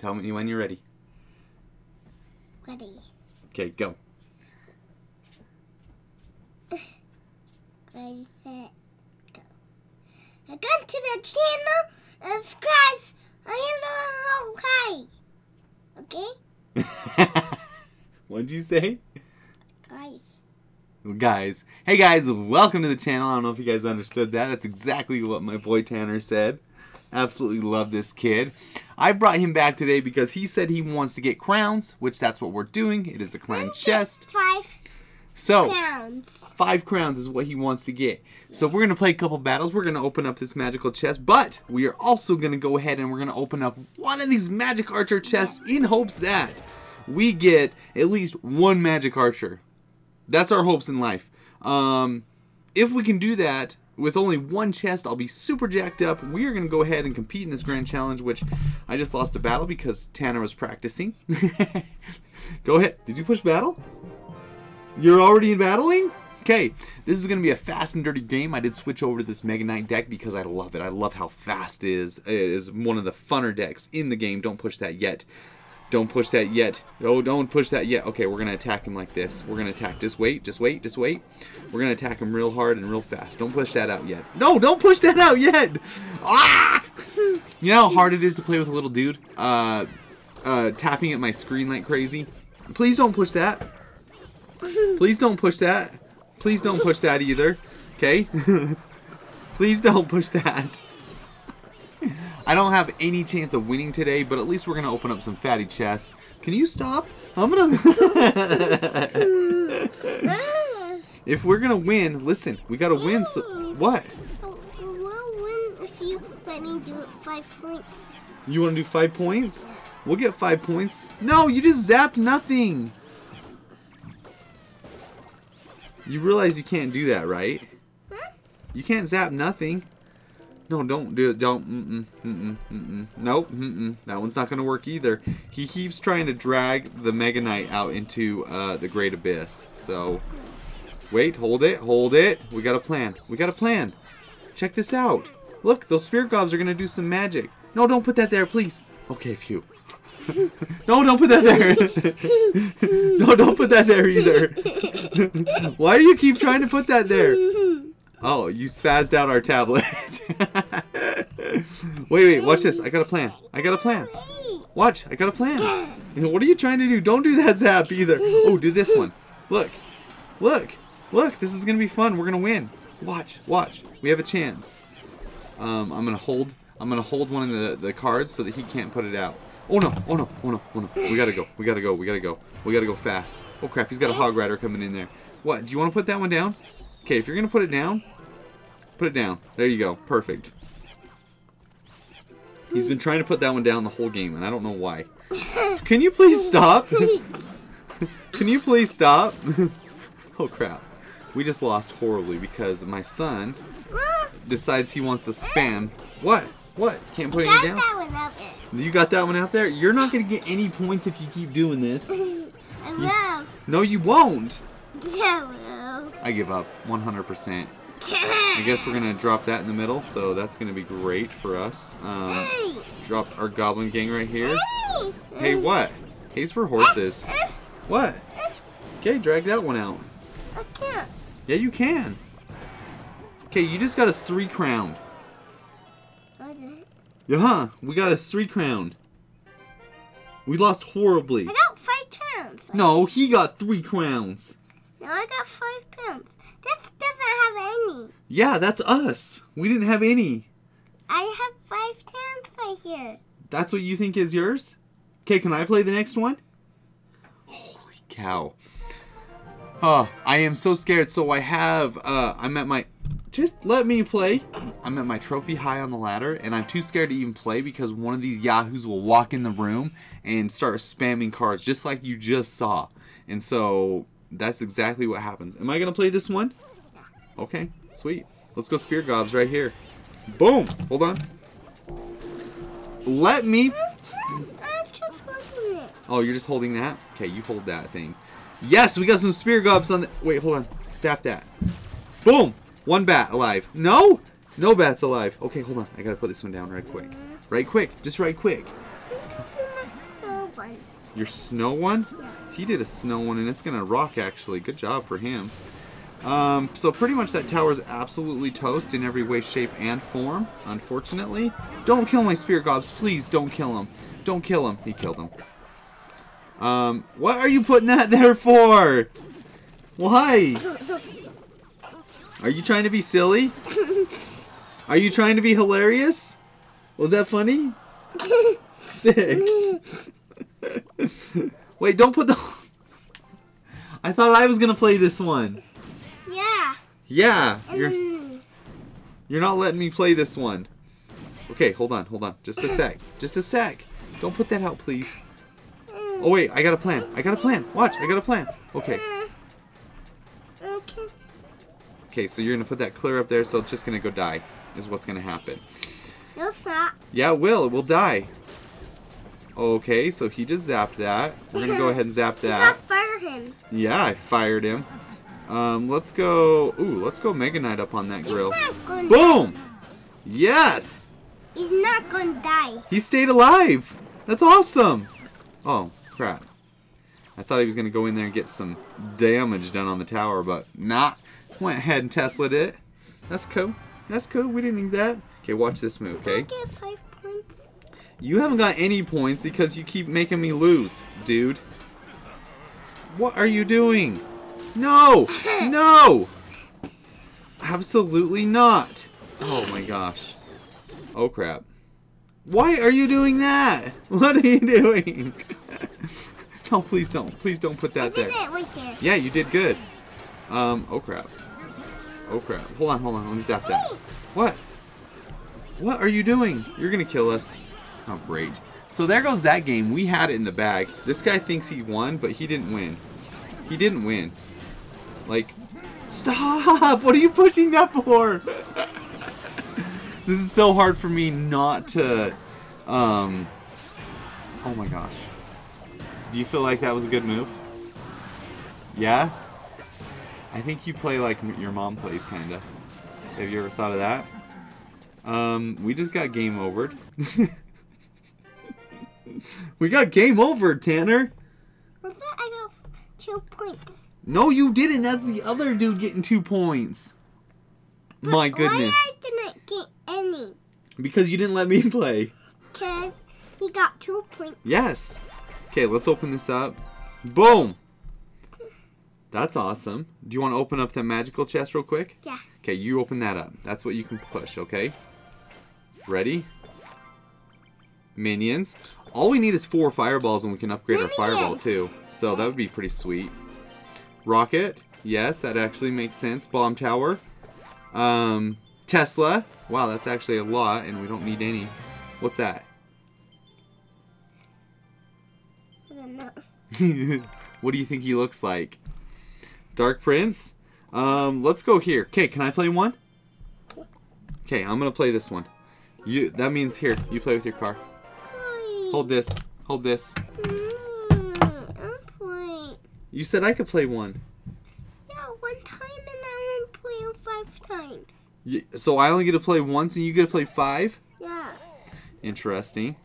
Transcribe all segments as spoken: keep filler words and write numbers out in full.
Tell me when you're ready. Ready. Okay, go. Ready, set, go. Welcome to the channel of Christ. I am the Hog Rider. Okay? What'd you say? Guys. Guys. Hey guys, welcome to the channel. I don't know if you guys understood that. That's exactly what my boy Tanner said. Absolutely love this kid. I brought him back today because he said he wants to get crowns, which that's what we're doing. It is a clown chest. Five so, crowns. Five crowns is what he wants to get. So we're going to play a couple battles. We're going to open up this magical chest, but we are also going to go ahead and we're going to open up one of these Magic Archer chests in hopes that we get at least one Magic Archer. That's our hopes in life. Um, if we can do that with only one chest, I'll be super jacked up. We are going to go ahead and compete in this grand challenge, which I just lost a battle because Tanner was practicing. Go ahead. Did you push battle? You're already in battling? Okay, this is going to be a fast and dirty game. I did switch over to this Mega Knight deck because I love it. I love how fast it is. It is one of the funner decks in the game. Don't push that yet. Don't push that yet. Oh, don't push that yet. Okay, we're going to attack him like this. We're going to attack. Just wait, just wait, just wait. We're going to attack him real hard and real fast. Don't push that out yet. No, don't push that out yet. Ah! You know how hard it is to play with a little dude? Uh, uh, tapping at my screen like crazy. Please don't push that. Please don't push that. Please don't push that either. Okay? Please don't push that. I don't have any chance of winning today, but at least we're going to open up some fatty chests. Can you stop? I'm going to... If we're going to win, listen, we got to win. So what? I will win if you let me do it five points. You want to do five points? We'll get five points. No, you just zapped nothing. You realize you can't do that, right? Huh? You can't zap nothing. No, don't do it. Don't. Mm-mm. Mm-mm. Mm-mm. Nope. Mm-mm. That one's not going to work either. He keeps trying to drag the Mega Knight out into uh, the Great Abyss. So, wait. Hold it. Hold it. We got a plan. We got a plan. Check this out. Look, those Spirit Gobs are going to do some magic. No, don't put that there, please. Okay, phew. No, don't put that there. No, don't put that there either. Why do you keep trying to put that there? Oh, you spazzed out our tablet. Wait, wait, watch this. I got a plan. I got a plan. Watch, I got a plan. What are you trying to do? Don't do that zap either. Oh, do this one. Look, look, look. This is going to be fun. We're going to win. Watch, watch. We have a chance. Um, I'm going to hold I'm gonna hold one of the, the cards so that he can't put it out. Oh no, oh no, oh no, oh no. We gotta go, we gotta go, we gotta go. We gotta go fast. Oh crap, he's got a Hog Rider coming in there. What, do you wanna put that one down? Okay, if you're gonna put it down, put it down. There you go, perfect. He's been trying to put that one down the whole game and I don't know why. Can you please stop? Can you please stop? Oh crap, we just lost horribly because my son decides he wants to spam. What? What? Can't put it down? That one out there. You got that one out there? You're not going to get any points if you keep doing this. I will. No, you won't. Yeah, I will. I give up. one hundred percent. I guess we're going to drop that in the middle, so that's going to be great for us. Um, hey. Drop our Goblin Gang right here. Hey, hey what? Hay's for horses. Uh, uh, what? Uh, okay, drag that one out. I can't. Yeah, you can. Okay, you just got us three crowned. Yeah, huh? We got a three crowned. We lost horribly. I got five crowns. No, he got three crowns. No, I got five crowns. This doesn't have any. Yeah, that's us. We didn't have any. I have five crowns right here. That's what you think is yours? Okay, can I play the next one? Holy cow. Oh, I am so scared. So I have, uh, I'm at my... Just let me play. I'm at my trophy high on the ladder, and I'm too scared to even play because one of these yahoos will walk in the room and start spamming cards just like you just saw. And so that's exactly what happens. Am I going to play this one? Okay, sweet. Let's go Spear Gobs right here. Boom. Hold on. Let me... I'm just holding it. Oh, you're just holding that? Okay, you hold that thing. Yes, we got some Spear Gobs on the... Wait, hold on. Zap that. Boom. One bat alive. No? No bat's alive. Okay, hold on. I gotta put this one down right quick. Right quick. Just right quick. Your snow one? He did a snow one, and it's going to rock, actually. Good job for him. Um, so pretty much that tower is absolutely toast in every way, shape, and form, unfortunately. Don't kill my Spear Gobs. Please don't kill him. Don't kill him. He killed him. Um, what are you putting that there for? Why? Are you trying to be silly? Are you trying to be hilarious? Was that funny? Sick. Wait, don't put the... I thought I was going to play this one. Yeah. Yeah. You're, you're not letting me play this one. Okay, hold on, hold on. Just a sec. Just a sec. Don't put that out, please. Oh, wait. I got a plan. I got a plan. Watch. I got a plan. Okay. Okay. Okay, so you're going to put that clear up there, so it's just going to go die is what's going to happen. No, it's not. Yeah, it will. It will die. Okay, so he just zapped that. We're going to go ahead and zap that. You got to fire him. Yeah, I fired him. Um, let's go... Ooh, let's go Mega Knight up on that grill. Boom! Die. Yes! He's not going to die. He stayed alive. That's awesome. Oh, crap. I thought he was going to go in there and get some damage done on the tower, but nah. Went ahead and Tesla'd it. That's cool. That's cool. We didn't need that. Okay, watch this move, okay? Did I get five points? You haven't got any points because you keep making me lose, dude. What are you doing? No! No! Absolutely not. Oh my gosh. Oh crap. Why are you doing that? What are you doing? No, please don't. Please don't put that there. I did it right there. Yeah, you did good. Um, oh crap. Oh crap. Hold on, hold on. Let me zap that. What? What are you doing? You're gonna kill us. Oh, great. So there goes that game. We had it in the bag. This guy thinks he won, but he didn't win. He didn't win. Like, stop! What are you pushing that for? This is so hard for me not to, um, oh my gosh. Do you feel like that was a good move? Yeah? I think you play like your mom plays, kinda. Have you ever thought of that? Um, we just got game overed. We got game over, Tanner. I thought I got two points. No, you didn't. That's the other dude getting two points. But my goodness. Why I didn't get any? Because you didn't let me play. Because he got two points. Yes. Okay, let's open this up. Boom. That's awesome. Do you want to open up the magical chest real quick? Yeah. Okay, you open that up. That's what you can push, okay? Ready? Minions. All we need is four fireballs and we can upgrade Minions. Our fireball too. So that would be pretty sweet. Rocket. Yes, that actually makes sense. Bomb Tower. Um, Tesla. Wow, that's actually a lot and we don't need any. What's that? I don't know. What do you think he looks like? Dark Prince. Um, let's go here. Okay, can I play one? Okay, I'm gonna play this one. You. That means here. You play with your car. Hold this. Hold this. You said I could play one. Yeah, one time, and I only play five times. You, so I only get to play once, and you get to play five? Yeah. Interesting.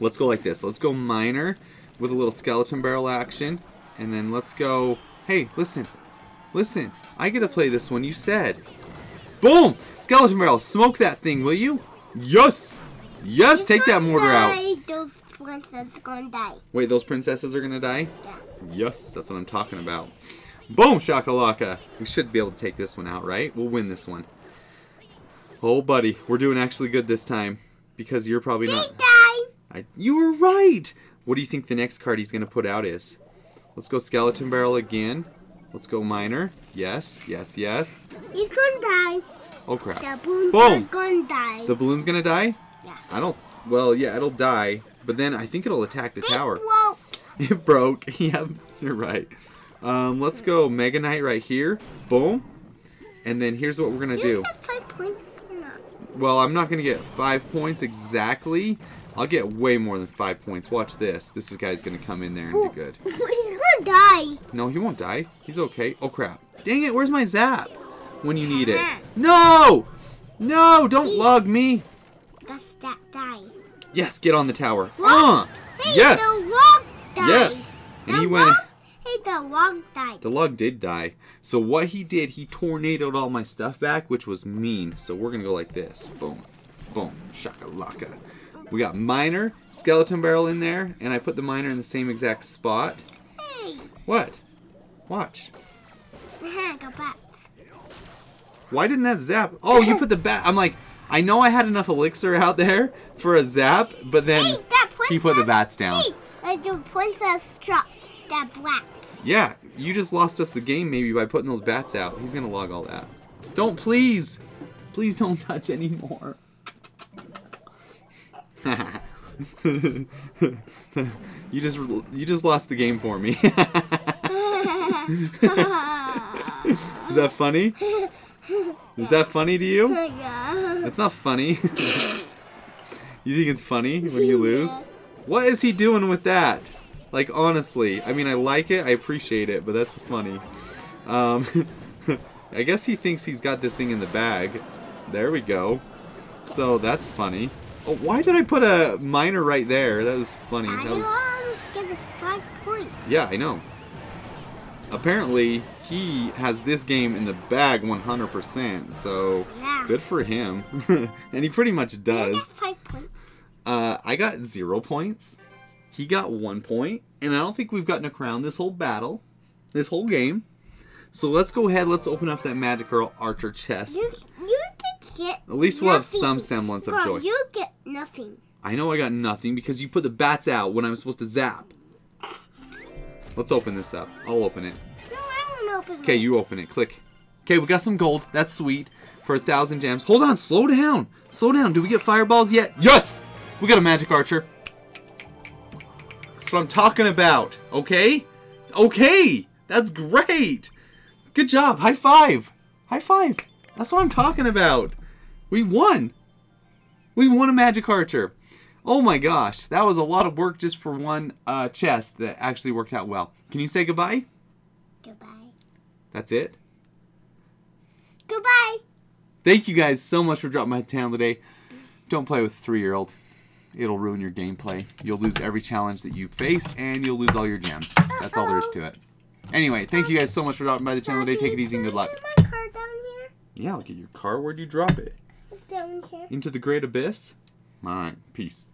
Let's go like this. Let's go Miner with a little skeleton barrel action. And then let's go, hey, listen, listen, I get to play this one, you said. Boom! Skeleton Barrel, smoke that thing, will you? Yes! Yes, take that mortar out. Those princesses are gonna die. Wait, those princesses are gonna die? Yeah. Yes, that's what I'm talking about. Boom, shakalaka. We should be able to take this one out, right? We'll win this one. Oh, buddy, we're doing actually good this time. Because you're probably not... I, you were right! What do you think the next card he's gonna put out is? Let's go Skeleton Barrel again. Let's go Miner. Yes, yes, yes. He's gonna die. Oh crap. The balloon's Boom. gonna die. The balloon's gonna die? Yeah. I don't, well, yeah, it'll die. But then I think it'll attack the it tower. Broke. It broke. Yeah, you're right. Um, let's go Mega Knight right here. Boom. And then here's what we're gonna you do. Get five points or not? Well, I'm not gonna get five points exactly. I'll get way more than five points. Watch this. This guy's going to come in there and Ooh. do good. He's going to die. No, he won't die. He's okay. Oh, crap. Dang it. Where's my zap? When you need it. No! No! Don't log me. That's that die. Yes, get on the tower. Uh! Hey, yes. The log died. Yes. And the he went. Log, hey, the log died. The log did die. So what he did, he tornadoed all my stuff back, which was mean. So we're gonna go like this. Boom, boom, shakalaka. We got Miner, Skeleton Barrel in there, and I put the Miner in the same exact spot. Hey. What? Watch. I got bats. Why didn't that zap? Oh, you put the bat. I'm like, I know I had enough elixir out there for a zap, but then hey, princess, he put the bats down. Hey, the princess drops the bats. Yeah, you just lost us the game maybe by putting those bats out. He's going to log all that. Don't please. Please don't touch anymore. you just you just lost the game for me. Is that funny? Is that funny to you? Yeah. That's not funny. You think it's funny when you lose? Yeah. What is he doing with that? Like honestly, I mean I like it, I appreciate it, but that's funny. Um, I guess he thinks he's got this thing in the bag. There we go. So that's funny. Oh, why did I put a miner right there? That was funny. I that was... almost get five points. Yeah, I know. Apparently, he has this game in the bag one hundred percent, so yeah. Good for him. And he pretty much does. I got five points. Uh, I got zero points. He got one point, and I don't think we've gotten a crown this whole battle, this whole game. So let's go ahead. Let's open up that Magic Archer chest. You, you At least we'll nothing. have some semblance of joy. Girl, you get nothing. I know I got nothing because you put the bats out when I'm supposed to zap. Let's open this up. I'll open it. No, I won't open it. Okay, you open it. Click. Okay, we got some gold. That's sweet. For a thousand gems. Hold on. Slow down. Slow down. Do we get fireballs yet? Yes! We got a Magic Archer. That's what I'm talking about. Okay? Okay! That's great! Good job. High five. High five. That's what I'm talking about. We won! We won a Magic Archer. Oh my gosh, that was a lot of work just for one uh, chest that actually worked out well. Can you say goodbye? Goodbye. That's it? Goodbye! Thank you guys so much for dropping by town today. Don't play with a three-year-old. It'll ruin your gameplay. You'll lose every challenge that you face, and you'll lose all your gems. That's all there is to it. Anyway, thank you guys so much for dropping by the channel today. Take it easy and good luck. Yeah, I'll get your car. Where'd you drop it? It's down here. Into the great abyss? All right. Peace.